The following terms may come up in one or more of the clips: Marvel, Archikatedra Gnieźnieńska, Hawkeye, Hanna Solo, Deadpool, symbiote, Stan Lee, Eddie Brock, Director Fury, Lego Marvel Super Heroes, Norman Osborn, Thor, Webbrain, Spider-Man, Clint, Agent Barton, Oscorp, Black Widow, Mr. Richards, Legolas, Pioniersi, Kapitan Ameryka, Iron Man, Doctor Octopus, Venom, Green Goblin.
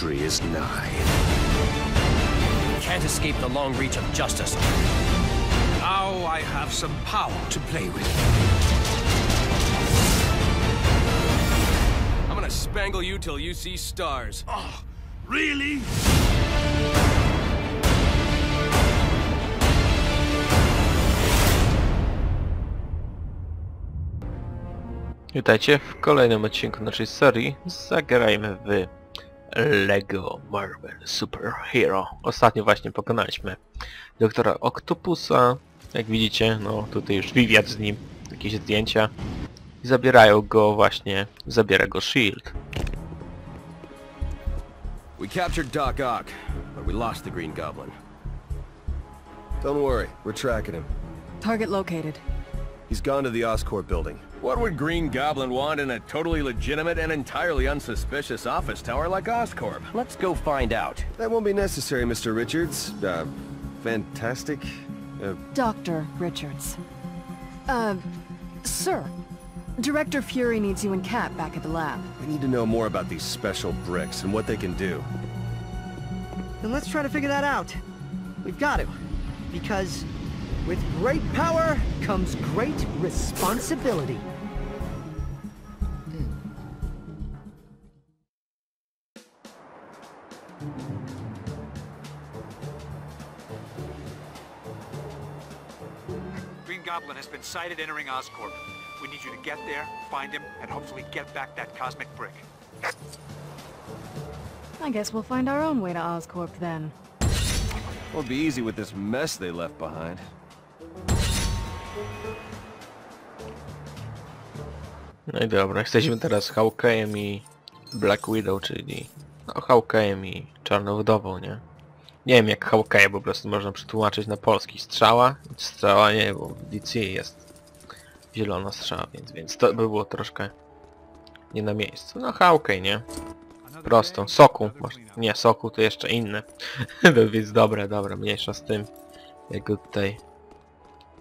victory is nigh. Can't escape the long reach of justice. Now I have some power to play with. I'm gonna spangle you till you see stars. Oh, really? Witajcie w kolejnym odcinku naszej serii. Zagrajmy w Lego Marvel Super Hero. Ostatnio właśnie pokonaliśmy Doktora Octopusa. Jak widzicie, no tutaj już wywiad z nim, jakieś zdjęcia. I zabierają go właśnie, zabiera go Shield. We captured Doc Ock, but we lost the Green Goblin. Don't worry, we're tracking him. Target located. He's gone to the Oscorp building. What would Green Goblin want in a totally legitimate and entirely unsuspicious office tower like Oscorp? Let's go find out. That won't be necessary, Mr. Richards. Fantastic. Dr. Richards. Sir. Director Fury needs you and Cap back at the lab. I need to know more about these special bricks and what they can do. Then let's try to figure that out. We've got to. Because with great power comes great responsibility. Green Goblin has been sighted entering Oscorp. We need you to get there, find him, and hopefully get back that cosmic brick. I guess we'll find our own way to Oscorp then. Won't be easy with this mess they left behind. No i dobra, jesteśmy teraz Hawkejem i Black Widow, czyli no, Hawkejem i Czarną Wdową, nie? Nie wiem jak Hawkeja po prostu można przetłumaczyć na polski. Strzała? Strzała nie, bo w DC jest zielona strzała, więc to by było troszkę nie na miejscu. No Hawkej, nie? Prostą. Soku. Nie, soku to jeszcze inne. Więc dobra, mniejsza z tym. Jego tutaj...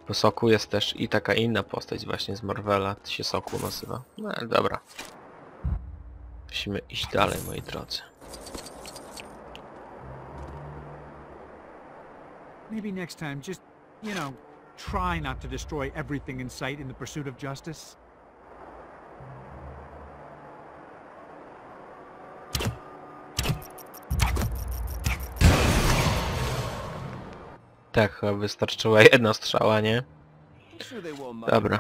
Po soku jest też i taka inna postać właśnie z Marvela, to się soku nazywa. No ale dobra. Musimy iść dalej, moi drodzy. Maybe next time just, you know, try not to destroy everything in sight in the pursuit of justice. Tak, wystarczyła jedna strzała, nie? Dobra.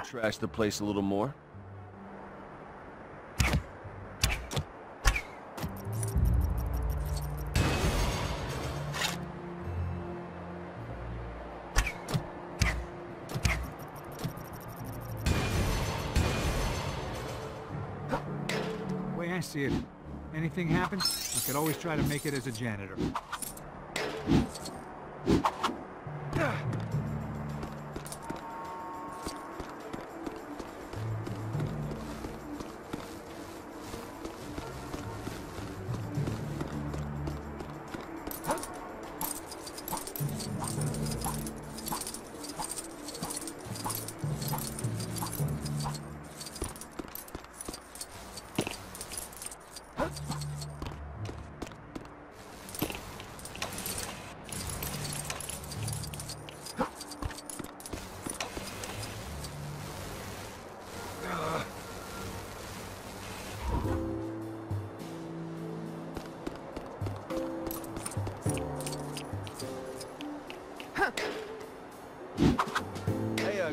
Way I see it, anything happens, you could always try to make it as a janitor.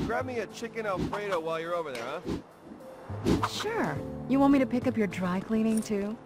Grab me a chicken Alfredo while you're over there, huh? Sure. You want me to pick up your dry cleaning too?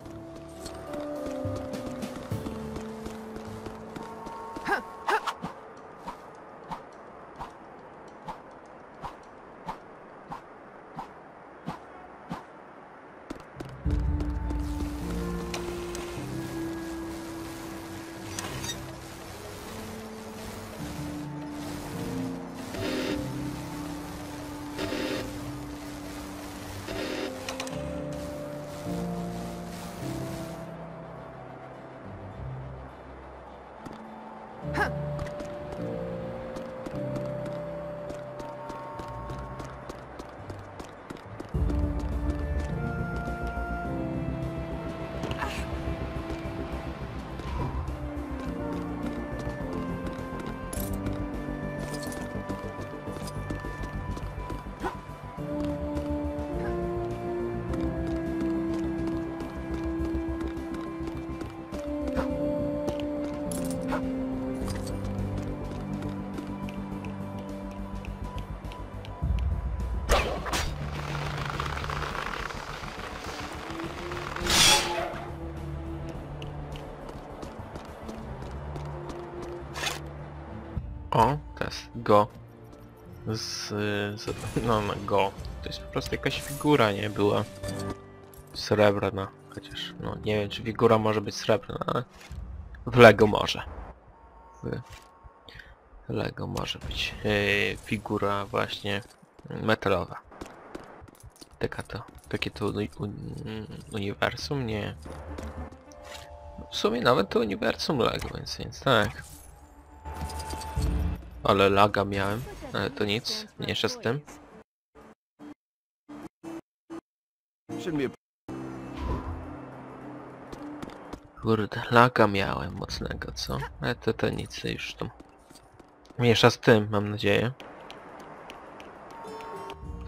O, teraz go. No go. To jest po prostu jakaś figura, nie? Była srebrna. Chociaż, no nie wiem, czy figura może być srebrna, ale w Lego może. W Lego może być figura właśnie metalowa. Takie to uniwersum, nie? W sumie nawet to uniwersum Lego, więc tak. Ale laga miałem, ale to nic, mniejsza z tym. Kurde, laga miałem mocnego, co? Ale to nic, już tam. Mniejsza z tym, mam nadzieję.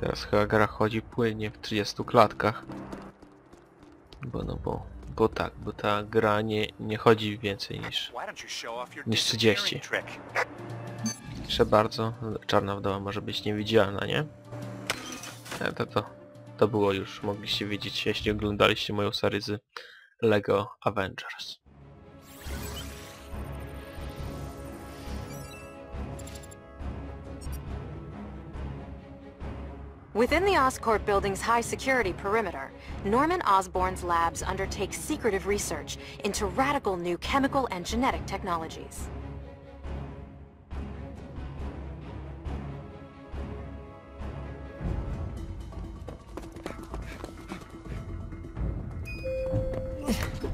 Teraz chyba gra chodzi płynnie w 30 klatkach. Bo ta gra nie chodzi więcej niż 30. Jeszcze bardzo. Czarna wdowa może być niewidzialna, nie? To było już, mogliście wiedzieć, jeśli oglądaliście moją serię z Lego Avengers. Within the Oscorp building's high security perimeter, Norman Osborn's labs undertake secretive research into radical new chemical and genetic technologies.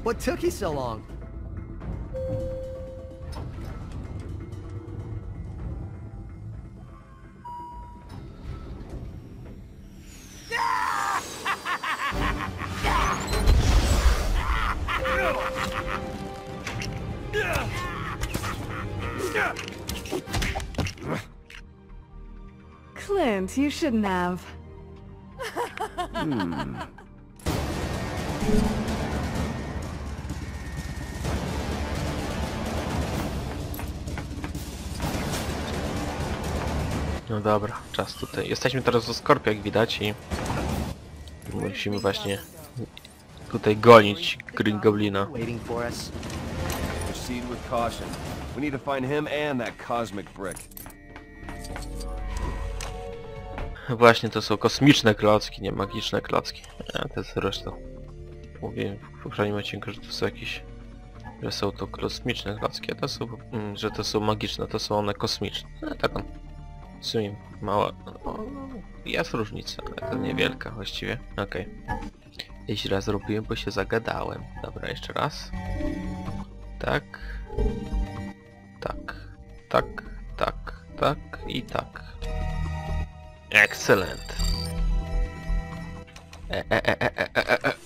What took you so long? Clint, you shouldn't have. No dobra, czas tutaj. Jesteśmy teraz w Oscorpie, jak widać, i musimy właśnie tutaj gonić Green Goblina. Właśnie to są kosmiczne klocki, nie magiczne klocki. A to jest zresztą. Mówiłem w poprzednim odcinku, że to są jakieś... że są to kosmiczne klocki, a to są... że to są magiczne, to są one kosmiczne. No tak on. W sumie mała... No, jest różnica, ale to niewielka właściwie. Okej. I źle zrobiłem, bo się zagadałem. Dobra, jeszcze raz. Tak. Tak. Tak. Tak. Tak. I tak. Excellent.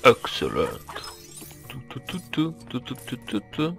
Excellent. Tu.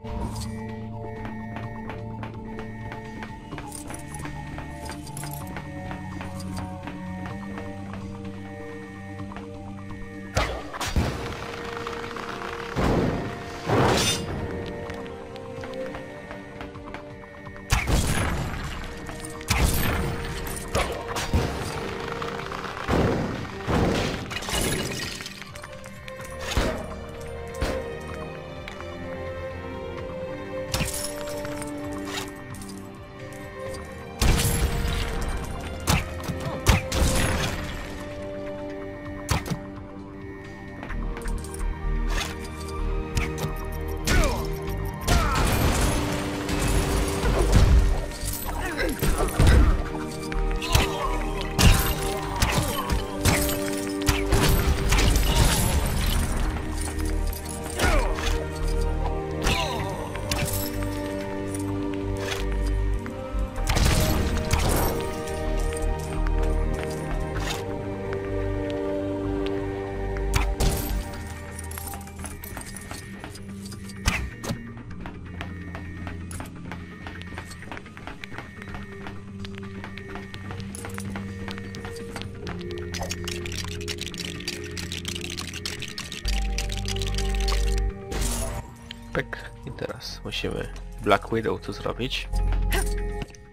I teraz musimy Black Widow tu zrobić.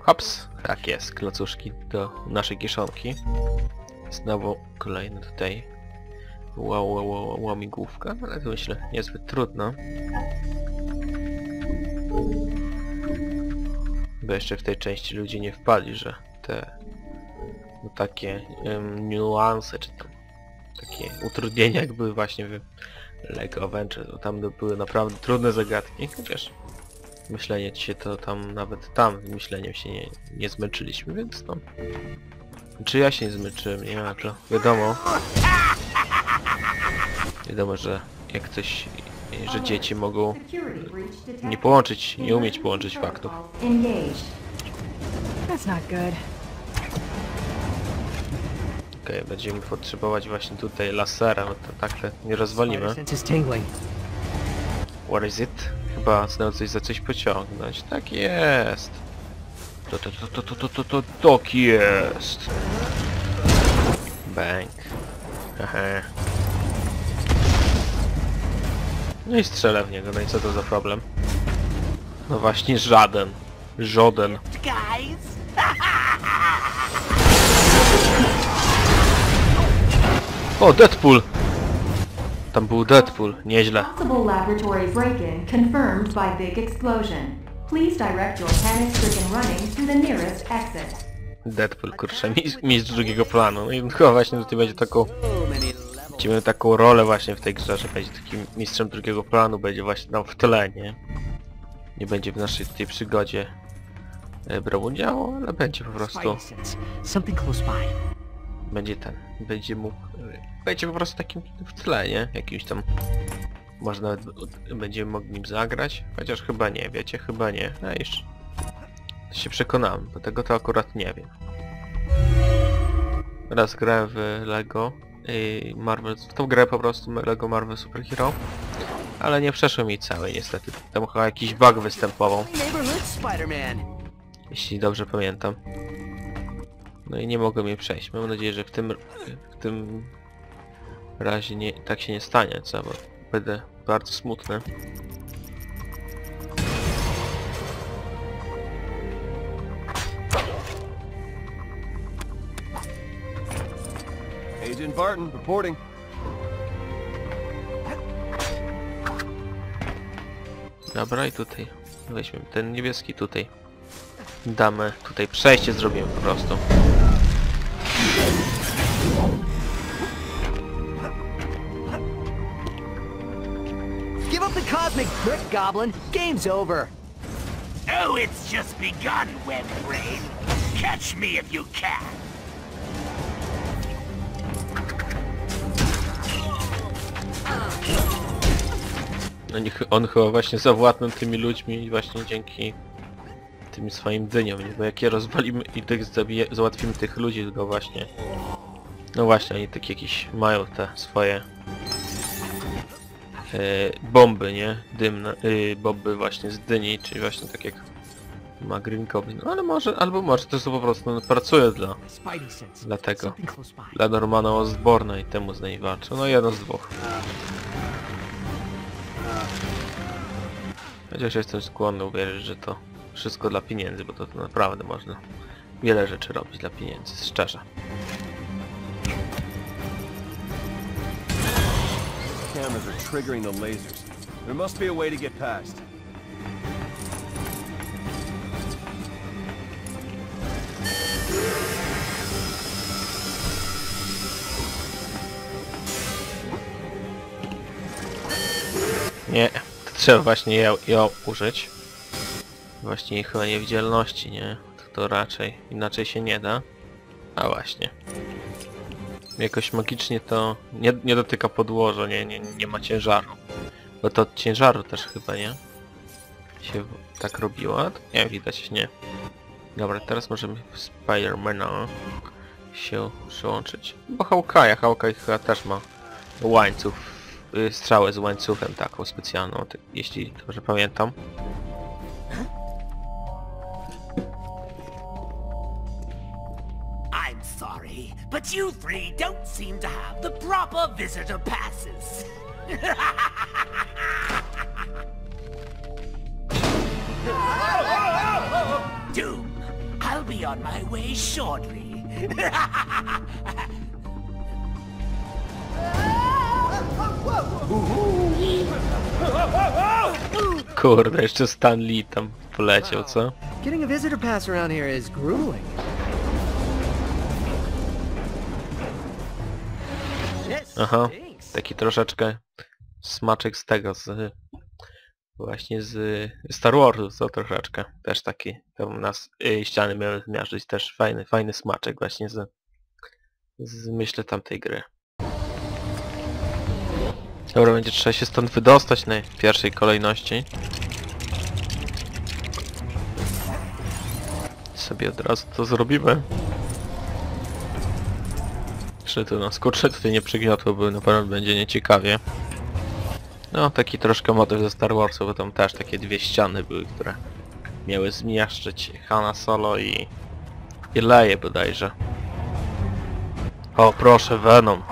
Hops! Tak jest, klocuszki do naszej kieszonki. Znowu kolejny tutaj łamigłówka, ale to myślę niezbyt trudno. bo jeszcze w tej części ludzie nie wpadli, że te no, takie niuanse, czy tam takie utrudnienia, jak były właśnie w Lego Adventure, to tam były naprawdę trudne zagadki, chociaż myślenie się to tam, nawet tam myśleniem się nie zmęczyliśmy, więc tam... Czy ja się nie zmęczyłem, nie ma to. Wiadomo. Wiadomo, że jak coś... że dzieci mogą nie połączyć, nie umieć połączyć faktów. Okej, będziemy potrzebować właśnie tutaj lasera, bo to tak nie rozwalimy. What is it? Chyba znał coś za coś pociągnąć. Tak jest! Tak jest! Bang! Aha. No i strzelę w niego, no i co to za problem? No właśnie żaden. Żaden. O, Deadpool! Tam był Deadpool, nieźle. Deadpool, kurczę, mistrz drugiego planu. No i chyba właśnie tutaj będzie taką... Będziemy taką rolę właśnie w tej grze, że będzie takim mistrzem drugiego planu, będzie właśnie tam w tle, nie? Nie będzie w naszej tej przygodzie brał udziału, ale będzie po prostu... Będzie ten, będzie mógł... Będzie po prostu takim w tle, nie? Jakimś tam... Może nawet będziemy mogli nim zagrać, chociaż chyba nie, wiecie, chyba nie. No iż... się przekonałem, bo tego to akurat nie wiem. Raz grałem w Lego Marvel, w tą grę po prostu Lego Marvel Super Hero, ale nie przeszło mi całej niestety, tam chyba jakiś bug występował, jeśli dobrze pamiętam. No i nie mogłem jej przejść, mam nadzieję, że w tym razie nie, tak się nie stanie, co, bo będę bardzo smutny. Agent Barton reporting. Dobra, i tutaj weźmy ten niebieski, tutaj damy, tutaj przejście zrobimy po prostu. Give up the cosmic brick, Goblin. Game's over. Oh, it's just begun, Webbrain. Catch me if you can. No niech on chyba właśnie zawładnął tymi ludźmi właśnie dzięki tym swoim dyniom, nie? Bo jak je rozwalimy i tych załatwimy tych ludzi, tylko właśnie... No właśnie, oni tak jakieś mają te swoje... bomby, nie? Dymne... bomby właśnie z dyni, czyli właśnie tak jak ma Green Goblin. No ale może, albo może to po prostu no, pracuje dla tego. Dla Normana Osborna i temu z niej walczy. No jedno z dwóch. Chociaż jestem skłonny uwierzyć, że to wszystko dla pieniędzy, bo to naprawdę można wiele rzeczy robić dla pieniędzy, szczerze. Nie. Trzeba właśnie ją użyć. Właśnie jej chyba niewidzialności, nie? To raczej inaczej się nie da. A właśnie. Jakoś magicznie to nie dotyka podłoża, nie ma ciężaru. Bo to od ciężaru też chyba, nie? Się tak robiło? Nie, widać, nie. Dobra, teraz możemy w Spider-Mana się przyłączyć. Bo Hawkeye chyba też ma łańcuch. Strzałę z łańcuchem taką specjalną, jeśli dobrze pamiętam. I'm sorry, but you three don't seem to have the proper visitor passes. Doom, I'll be on my way shortly. Kurde, jeszcze Stan Lee tam poleciał, co? Getting a visitor pass around here is grueling. Aha, taki troszeczkę smaczek z tego, z właśnie z Star Warsu, co troszeczkę. Też taki, tam nas ściany miały zmiażdżyć, też fajny smaczek właśnie z myślę tamtej gry. Dobra, będzie trzeba się stąd wydostać na pierwszej kolejności. Sobie od razu to zrobimy. Czy to nas kurczę tutaj nie przygniotło, bo na pewno będzie nieciekawie. No, taki troszkę motyw ze Star Warsu, bo tam też takie dwie ściany były, które miały zmiażdżyć Hanna Solo i Leję bodajże. O, proszę, Venom.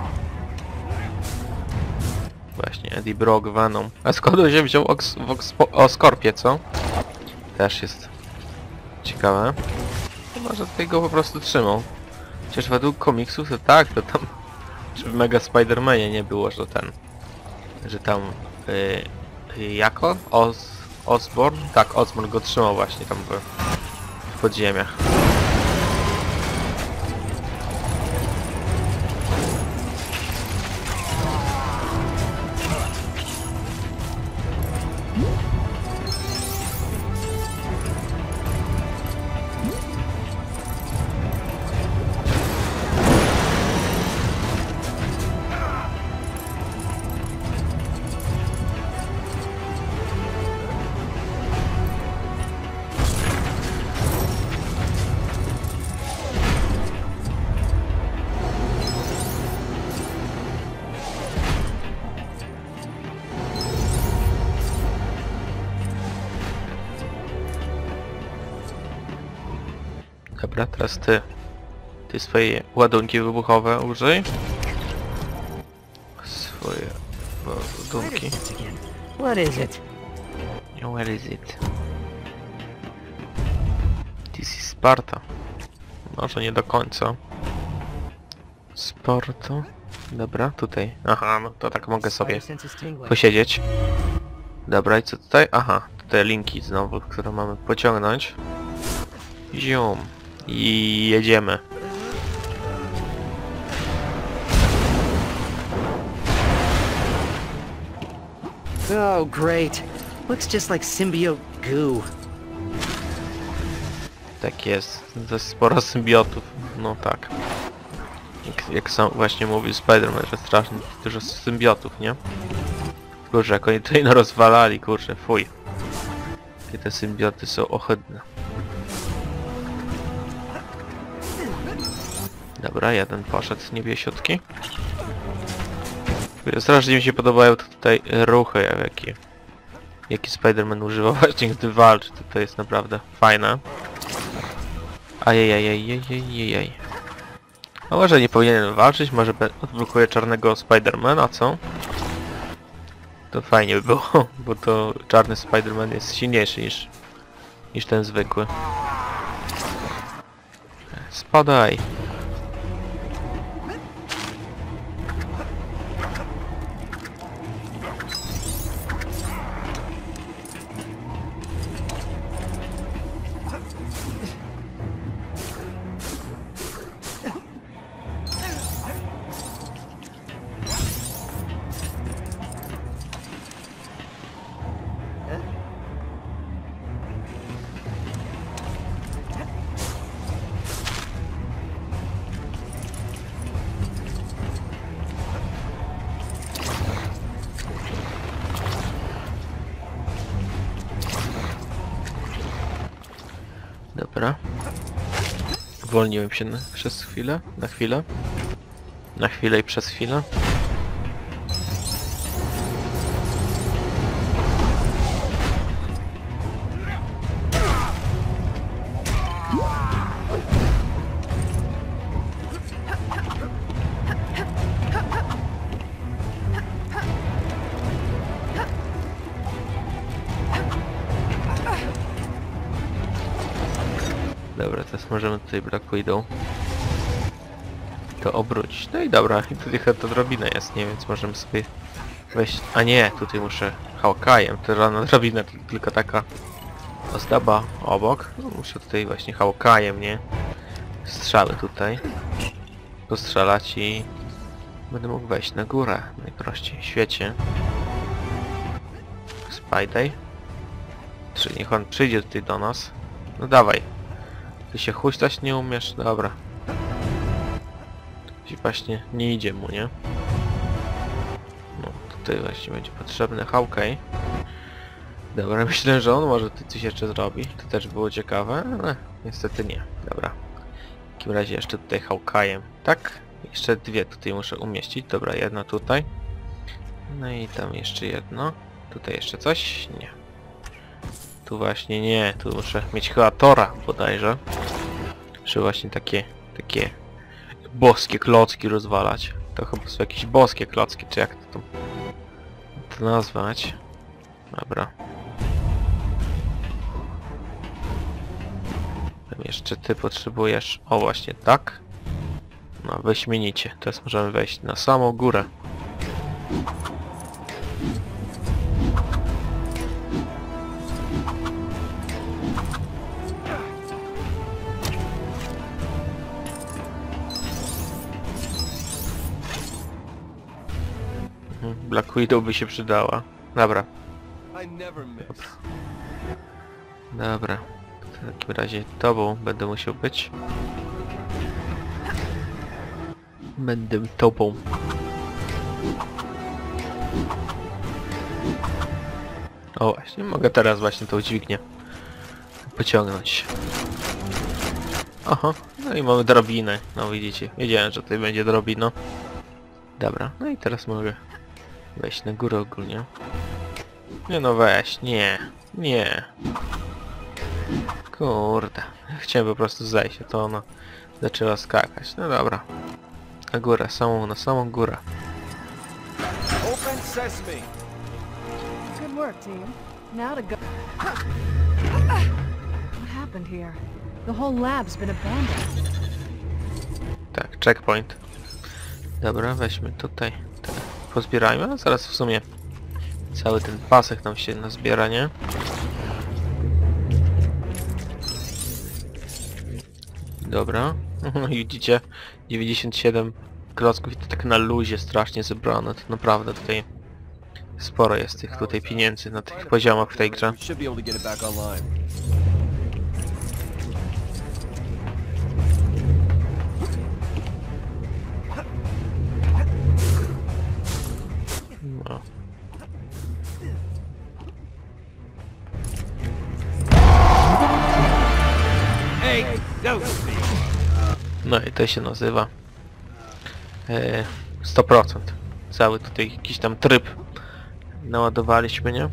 Właśnie, Eddie Brock, Venom. A skąd się wziął Oscorpie, co? Też jest ciekawe. Może tutaj go po prostu trzymał. Chociaż według komiksów to tak, to tam... Czy w Mega Spider-Manie nie było, że ten... Że tam... jako? Osborn? Tak, Osborn go trzymał właśnie tam w podziemiach. Dobra, teraz ty swoje ładunki wybuchowe użyj. Swoje ładunki. Where is it? This is Sparta. Może nie do końca. Sparta. Dobra, tutaj. Aha, no to tak mogę sobie posiedzieć. Dobra, i co tutaj? Aha, tutaj linki znowu, które mamy pociągnąć. Ziom. I jedziemy. Oh, great. Looks just like symbiote goo. Tak jest. To jest sporo symbiotów. No tak. Jak sam właśnie mówił Spider-Man, że strasznie dużo symbiotów, nie? Kurczę, jak oni tutaj no rozwalali, kurczę, fuj. I te symbioty są ohydne. Dobra, jeden poszedł z niebiesiutki. Strasznie mi się podobają tutaj ruchy, jaki Spider-Man używa właśnie, gdy walczy. To jest naprawdę fajne. Ajajajajajajajaj. A może nie powinienem walczyć, może odblokuję czarnego Spider-Mana, co? To fajnie by było, bo to czarny Spider-Man jest silniejszy niż ten zwykły. Spadaj! Dobra. Uwolniłem się przez chwilę, na chwilę i przez chwilę. Dobra, teraz możemy tutaj Black Widow to obrócić. No i dobra, i tutaj chyba to drabina jest, nie? Więc możemy sobie wejść... A nie, tutaj muszę Hawkeye'em, to żadna drabina, tylko taka Ozdaba obok. No, muszę tutaj właśnie Hawkeye'em, nie? Strzały tutaj. Postrzelać i... będę mógł wejść na górę. Najprościej w świecie. Spider. Czyli niech on przyjdzie tutaj do nas. No dawaj. Ty się huśtać nie umiesz? Dobra. Ci właśnie nie idzie mu, nie? No tutaj właśnie będzie potrzebny Hawkeye. Dobra, myślę, że on może coś jeszcze zrobi. To też było ciekawe, ale niestety nie. Dobra. W takim razie jeszcze tutaj Hawkeye'em. Tak? Jeszcze dwie tutaj muszę umieścić. Dobra, jedna tutaj. No i tam jeszcze jedno. Tutaj jeszcze coś? Nie. Tu właśnie nie. Tu muszę mieć chyba Tora bodajże. Muszę właśnie takie boskie klocki rozwalać. To chyba są jakieś boskie klocki, czy jak to tu nazwać. Dobra. Jeszcze ty potrzebujesz... O właśnie, tak. No wyśmienicie. Teraz możemy wejść na samą górę. Black Widow by się przydała. Dobra. Dobra. W takim razie tobą będę musiał być. Będę tobą. O właśnie, mogę teraz właśnie tą dźwignię pociągnąć. Aha, no i mamy drabinę. No widzicie, wiedziałem, że tutaj będzie drabina. Dobra, no i teraz mogę wejść na górę ogólnie. Nie no weź, nie, nie. Kurde, chciałem po prostu zejść, to ona zaczęła skakać. No dobra. Na górę, na samą górę. Tak, checkpoint. Dobra, weźmy tutaj. Tak, pozbierajmy, a zaraz w sumie cały ten pasek nam się nazbiera, nie? Dobra, widzicie, 97 klocków i to tak na luzie strasznie zebrane, to naprawdę tutaj sporo jest tych tutaj pieniędzy na tych poziomach w tej grze. No. No i to się nazywa 100%. Cały tutaj jakiś tam tryb naładowaliśmy, nie?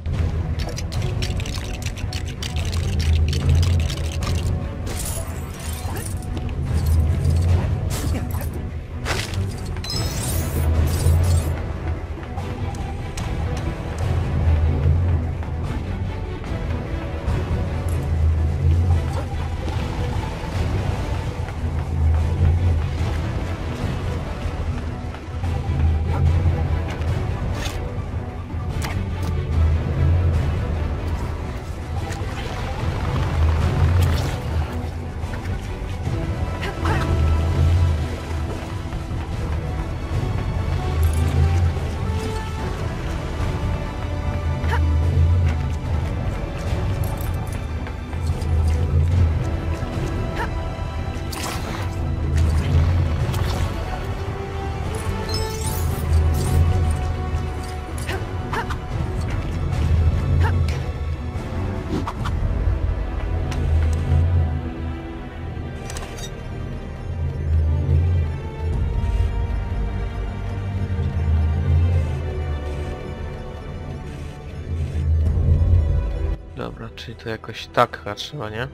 Dobra, czyli to jakoś tak trzeba, nie?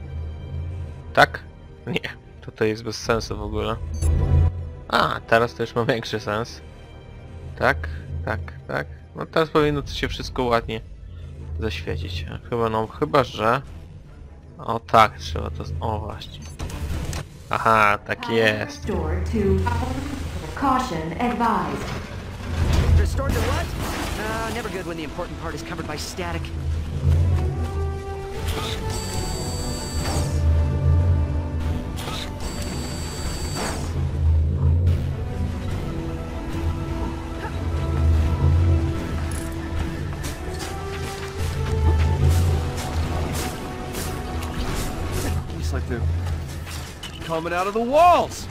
Tak? Nie. To jest bez sensu w ogóle. A, teraz to już ma większy sens. Tak, tak, tak. No teraz powinno to się wszystko ładnie zaświecić. Chyba, no, chyba, że... O tak, trzeba to... O właśnie. Aha, tak jest. Coming out of the walls!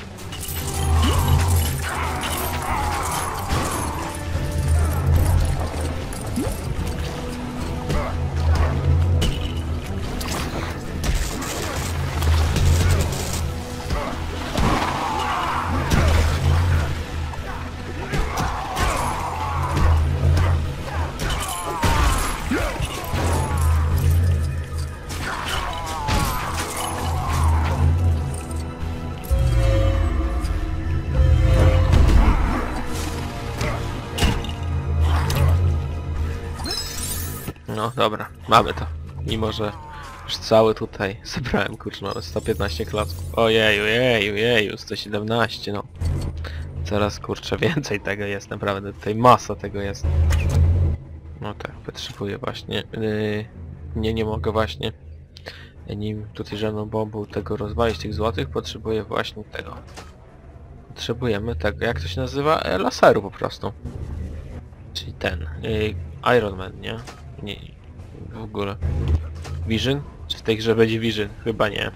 No dobra, mamy to. Mimo, że już cały tutaj zebrałem, kurczę, mamy 115 klocków. Ojeju, jeju, 117, no. Coraz, kurczę, więcej tego jest, naprawdę, tutaj masa tego jest. No tak, potrzebuję właśnie, nie mogę właśnie, nim tutaj żadną bombą tego rozwalić, tych złotych, potrzebuję właśnie tego. Potrzebujemy tego, jak to się nazywa? Laseru po prostu. Czyli ten, Iron Man, nie? Nie, w ogóle. Vision? Czy w tej grze będzie Vision? Chyba nie.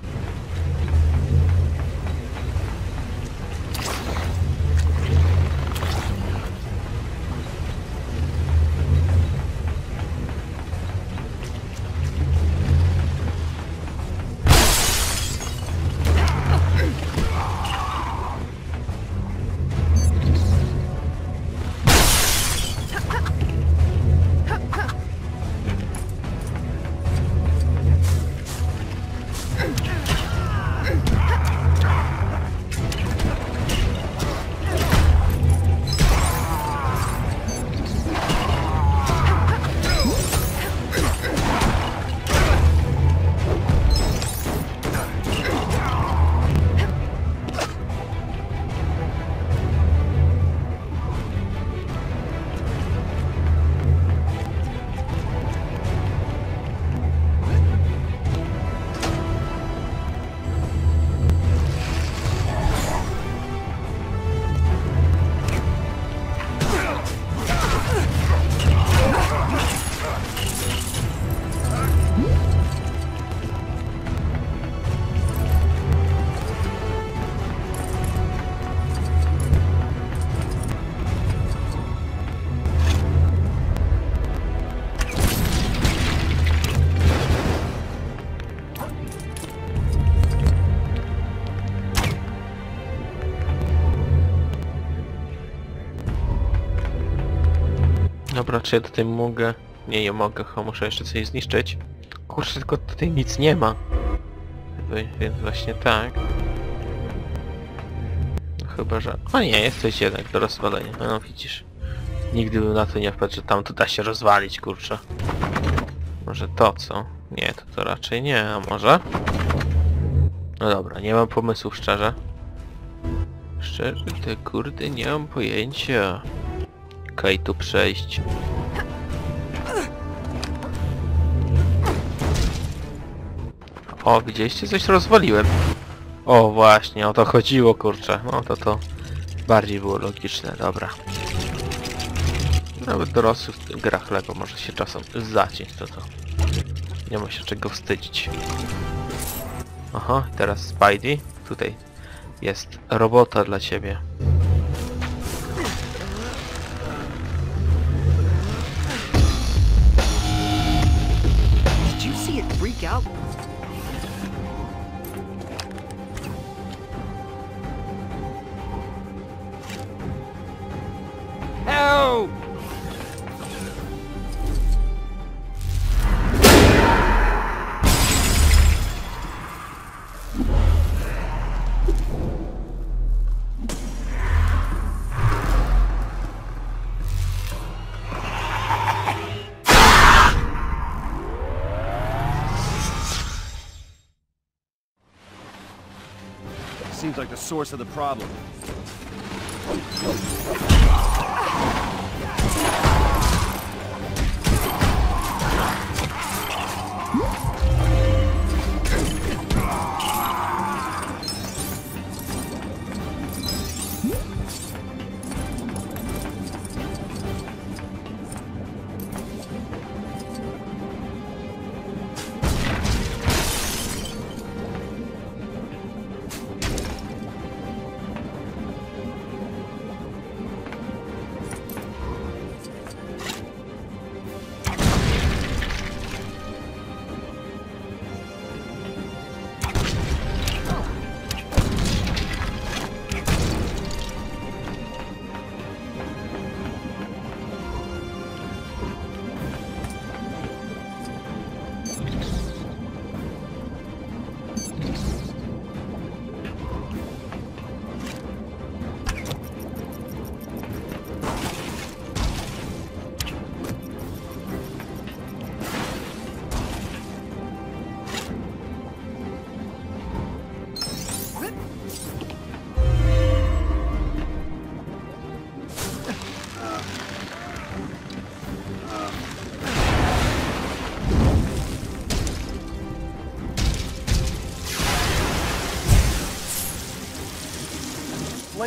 Dobra, czy ja tutaj mogę? Nie, nie mogę, chyba muszę jeszcze coś zniszczyć. Kurczę, tylko tutaj nic nie ma. Więc właśnie tak. Chyba, że... O nie, jest coś jednak do rozwalenia. No widzisz. Nigdy bym na to nie wpadł, że tam to da się rozwalić, kurczę. Może to, co? Nie, to raczej nie, a może? No dobra, nie mam pomysłów, szczerze. Szczerze, te kurde, nie mam pojęcia. Okej, tu przejść. O, widzieliście? Coś rozwaliłem. O, właśnie, o to chodziło, kurczę. No, to bardziej było logiczne, dobra. Nawet dorosły w grach Lego może się czasem zaciąć, to. Nie ma się czego wstydzić. Aha, teraz Spidey. Tutaj jest robota dla ciebie. Help! Seems like the source of the problem.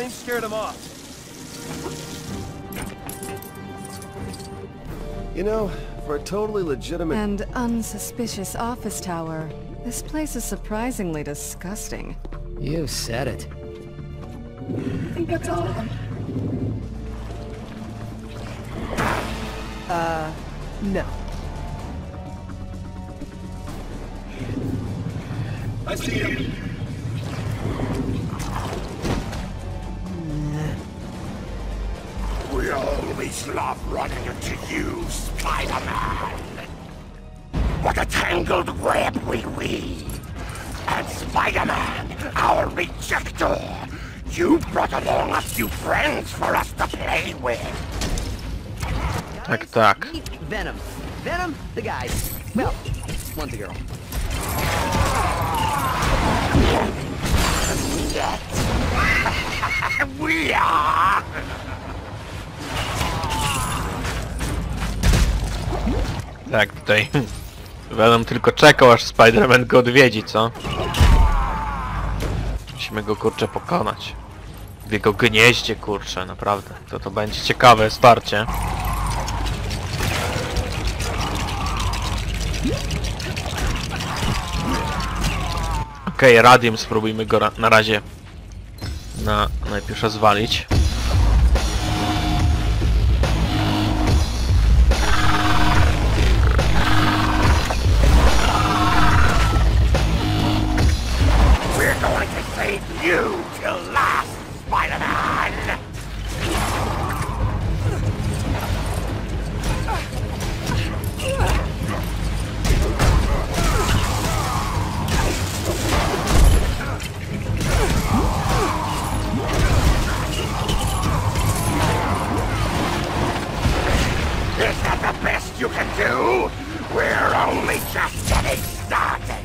flame scared him off. You know, for a totally legitimate... and unsuspicious office tower, this place is surprisingly disgusting. You said it. I think that's all of them. No. I see him. We always love running into you, Spider-Man. What a tangled web we weave. And Spider-Man, our rejector. You brought along a few friends for us to play with. Так. Venom. Venom, the guys. Well, one's a girl. We are. Tak, tutaj Venom tylko czekał, aż Spider-Man go odwiedzi, co? Musimy go, kurczę, pokonać. W jego gnieździe, kurczę, naprawdę. To będzie ciekawe starcie. Okej, radium spróbujmy go na razie najpierw rozwalić. We're going to save you till last, Spider-Man. Is that the best you can do? We're only just getting started!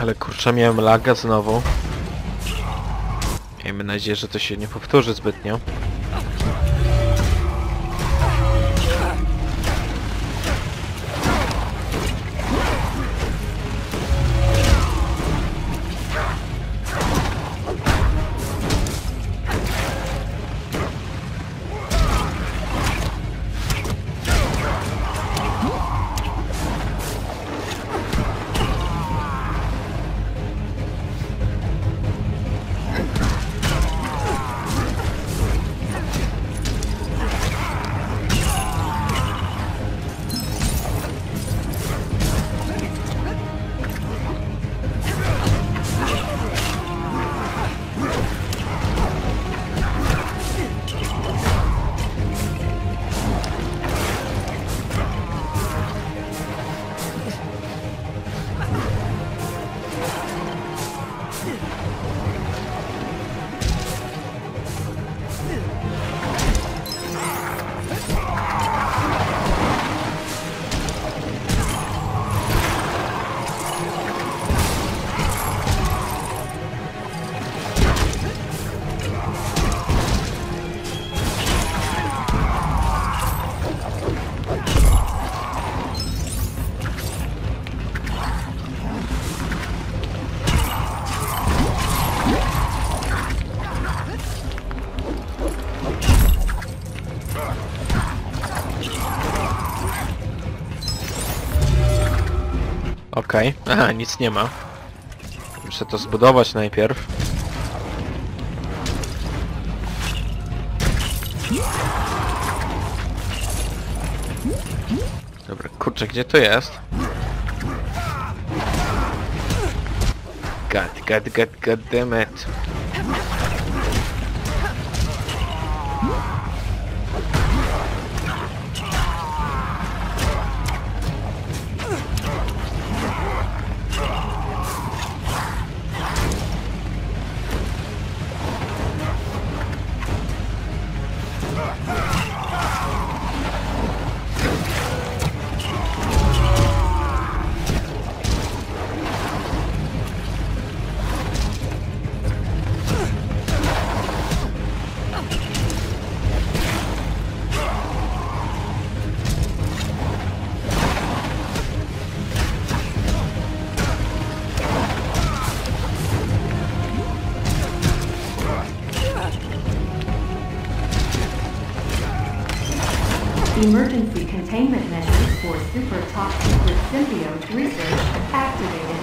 Ale kurczę, miałem laga znowu. Miejmy nadzieję, że to się nie powtórzy zbytnio. Okej. Aha, nic nie ma. Muszę to zbudować najpierw. Dobra, kurczę, gdzie to jest? God damn it. Emergency containment measures for super top secret symbiote research activated.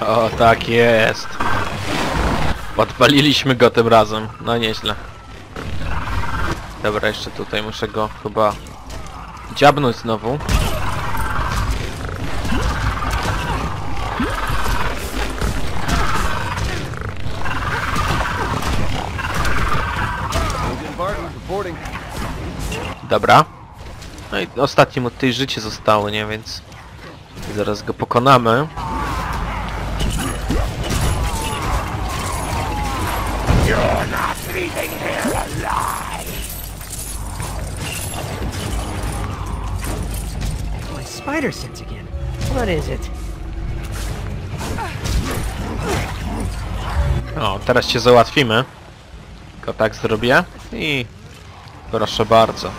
O, tak jest. Podpaliliśmy go tym razem, no nieźle. Dobra, jeszcze tutaj muszę go chyba dziabnąć znowu. Dobra. No i ostatnie mu tutaj życie zostało, nie? Więc zaraz go pokonamy. Spider sense again. What is it? O, teraz cię załatwimy. Tylko tak zrobię i proszę bardzo.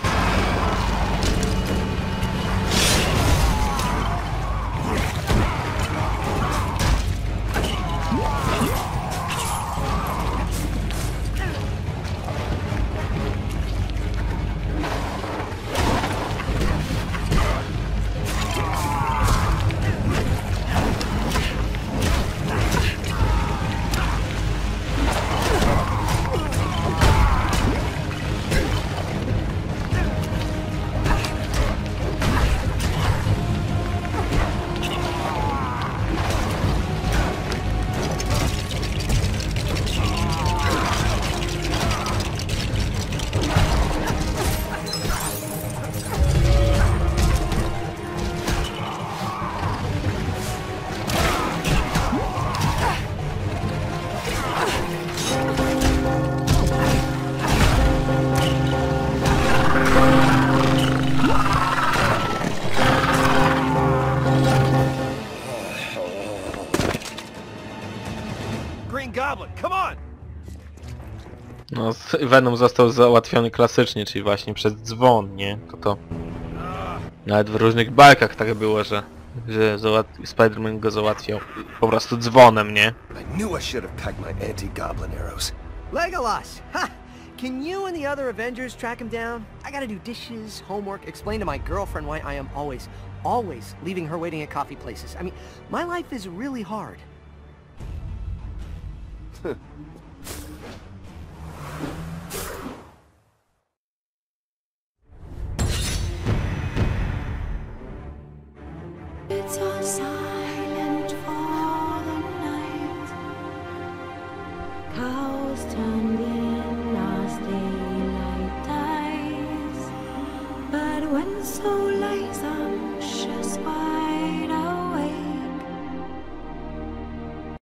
No, Venom został załatwiony klasycznie, czyli właśnie przez dzwon, nie? To nawet w różnych bajkach tak było, że Spider-Man go załatwiał po prostu dzwonem, nie? I knew I should have packed my anti-goblin arrows. Legolas! Ha! Can you and the other Avengers track him down? I gotta do dishes, homework, explain to my girlfriend why I am always leaving her waiting at coffee places. I mean, my life is really hard. It's all silent for the night. Cows turned in as daylight dies. But when so lies, I'm just by.